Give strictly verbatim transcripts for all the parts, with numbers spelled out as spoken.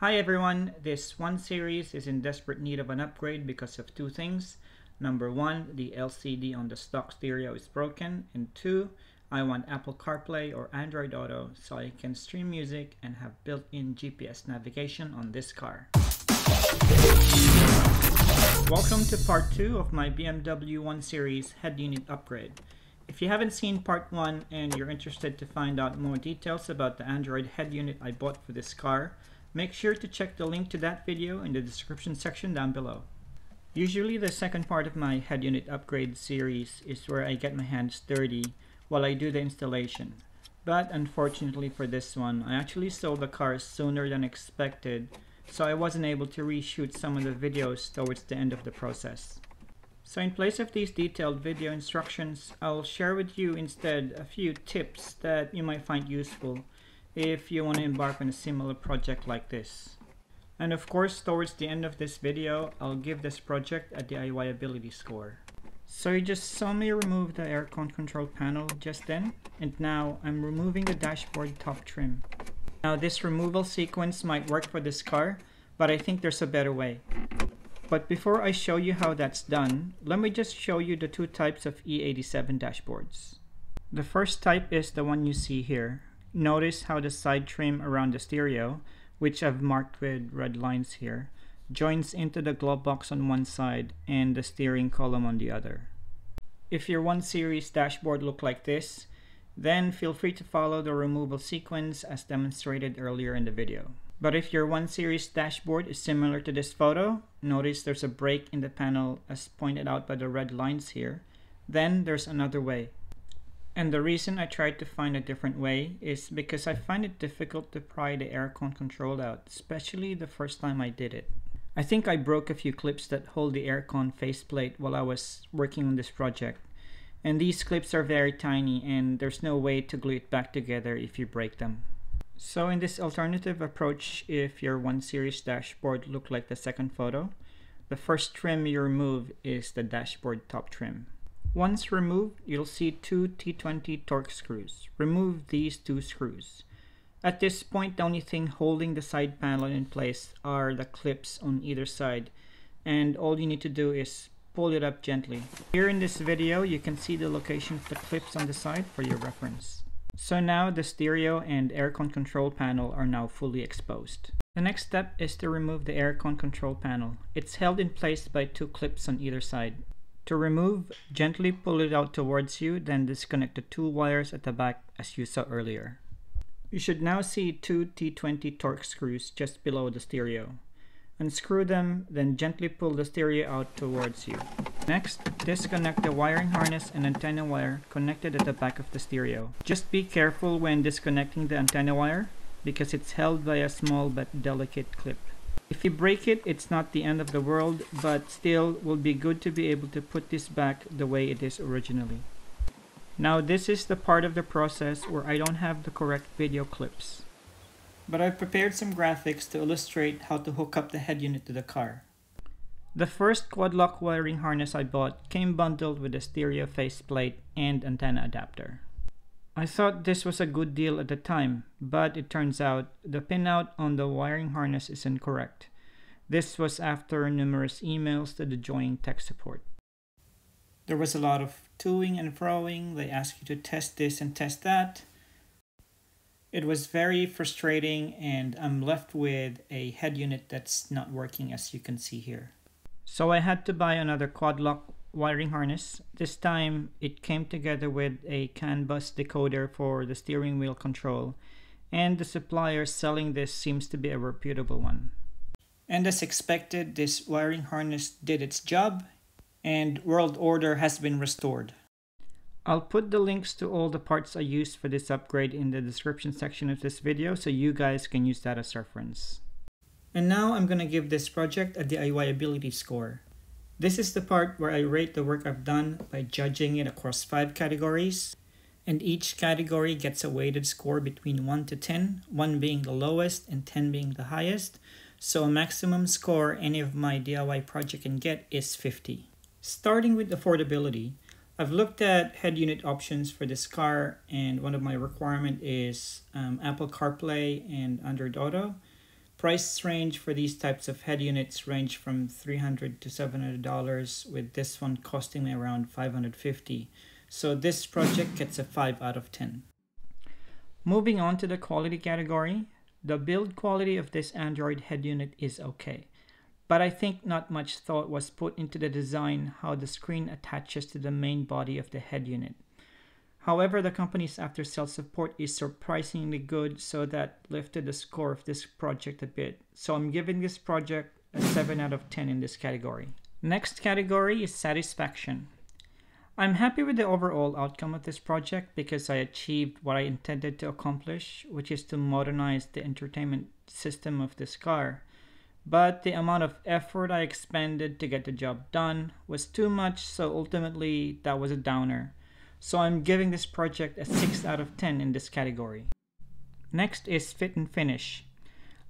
Hi everyone, this one series is in desperate need of an upgrade because of two things. Number one, the L C D on the stock stereo is broken, and two, I want Apple CarPlay or Android Auto so I can stream music and have built-in G P S navigation on this car. Welcome to part two of my B M W one series head unit upgrade. If you haven't seen part one and you're interested to find out more details about the Android head unit I bought for this car, make sure to check the link to that video in the description section down below. Usually the second part of my head unit upgrade series is where I get my hands dirty while I do the installation. But unfortunately for this one, I actually sold the car sooner than expected, so I wasn't able to reshoot some of the videos towards the end of the process. So in place of these detailed video instructions, I'll share with you instead a few tips that you might find useful if you want to embark on a similar project like this. And of course, towards the end of this video, I'll give this project a DIYability score. So you just saw me remove the aircon control panel just then, and now I'm removing the dashboard top trim. Now this removal sequence might work for this car, but I think there's a better way. But before I show you how that's done, let me just show you the two types of E eighty-seven dashboards. The first type is the one you see here. Notice how the side trim around the stereo, which I've marked with red lines here, joins into the glove box on one side and the steering column on the other. If your one series dashboard looked like this, then feel free to follow the removal sequence as demonstrated earlier in the video. But if your one series dashboard is similar to this photo, notice there's a break in the panel as pointed out by the red lines here, then there's another way. And the reason I tried to find a different way is because I find it difficult to pry the aircon control out, especially the first time I did it. I think I broke a few clips that hold the aircon faceplate while I was working on this project. And these clips are very tiny and there's no way to glue it back together if you break them. So in this alternative approach, if your one series dashboard looked like the second photo, the first trim you remove is the dashboard top trim. Once removed, you'll see two T twenty Torx screws. Remove these two screws. At this point, the only thing holding the side panel in place are the clips on either side, and all you need to do is pull it up gently. Here in this video, you can see the location of the clips on the side for your reference. So now the stereo and aircon control panel are now fully exposed. The next step is to remove the aircon control panel. It's held in place by two clips on either side. To remove, gently pull it out towards you, then disconnect the two wires at the back as you saw earlier. You should now see two T twenty Torx screws just below the stereo. Unscrew them, then gently pull the stereo out towards you. Next, disconnect the wiring harness and antenna wire connected at the back of the stereo. Just be careful when disconnecting the antenna wire because it's held by a small but delicate clip. If you break it, it's not the end of the world, but still will be good to be able to put this back the way it is originally. Now this is the part of the process where I don't have the correct video clips. But I've prepared some graphics to illustrate how to hook up the head unit to the car. The first quad lock wiring harness I bought came bundled with a stereo faceplate and antenna adapter. I thought this was a good deal at the time, but it turns out the pinout on the wiring harness is incorrect. This was after numerous emails to the Joying tech support. There was a lot of toing and froing. They asked you to test this and test that. It was very frustrating, and I'm left with a head unit that's not working, as you can see here. So I had to buy another quad lock wiring harness. This time it came together with a CAN bus decoder for the steering wheel control, and the supplier selling this seems to be a reputable one. And as expected, this wiring harness did its job and world order has been restored. I'll put the links to all the parts I used for this upgrade in the description section of this video so you guys can use that as reference. And now I'm gonna give this project a DIYability score. This is the part where I rate the work I've done by judging it across five categories, and each category gets a weighted score between one to ten, one being the lowest and ten being the highest, so a maximum score any of my D I Y project can get is fifty. Starting with affordability, I've looked at head unit options for this car, and one of my requirements is um, Apple CarPlay and Android Auto. Price range for these types of head units range from three hundred to seven hundred dollars, with this one costing me around five hundred fifty dollars. So this project gets a five out of ten. Moving on to the quality category, the build quality of this Android head unit is okay, but I think not much thought was put into the design how the screen attaches to the main body of the head unit. However, the company's after-sales support is surprisingly good, so that lifted the score of this project a bit. So I'm giving this project a seven out of ten in this category. Next category is satisfaction. I'm happy with the overall outcome of this project because I achieved what I intended to accomplish, which is to modernize the entertainment system of this car. But the amount of effort I expended to get the job done was too much, so ultimately that was a downer. So I'm giving this project a six out of ten in this category. Next is fit and finish.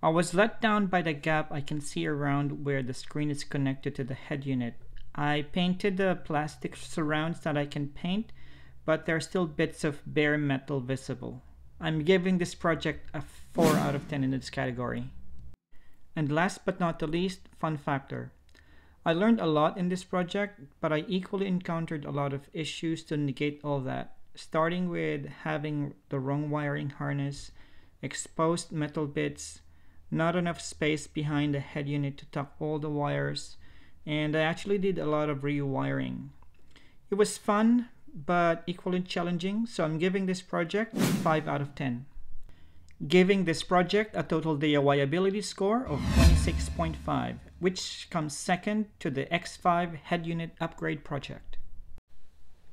I was let down by the gap I can see around where the screen is connected to the head unit. I painted the plastic surrounds that I can paint, but there are still bits of bare metal visible. I'm giving this project a four out of ten in this category. And last but not the least, fun factor. I learned a lot in this project, but I equally encountered a lot of issues to negate all that, starting with having the wrong wiring harness, exposed metal bits, not enough space behind the head unit to tuck all the wires, and I actually did a lot of rewiring. It was fun, but equally challenging, so I'm giving this project a five out of ten. Giving this project a total D I Y ability score of twenty-six point five, which comes second to the X five head unit upgrade project.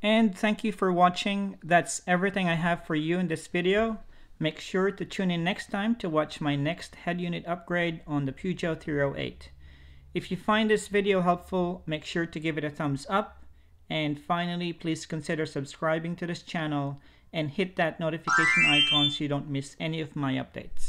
And thank you for watching. That's everything I have for you in this video. Make sure to tune in next time to watch my next head unit upgrade on the Peugeot three oh eight. If you find this video helpful, make sure to give it a thumbs up. And finally, please consider subscribing to this channel and hit that notification icon so you don't miss any of my updates.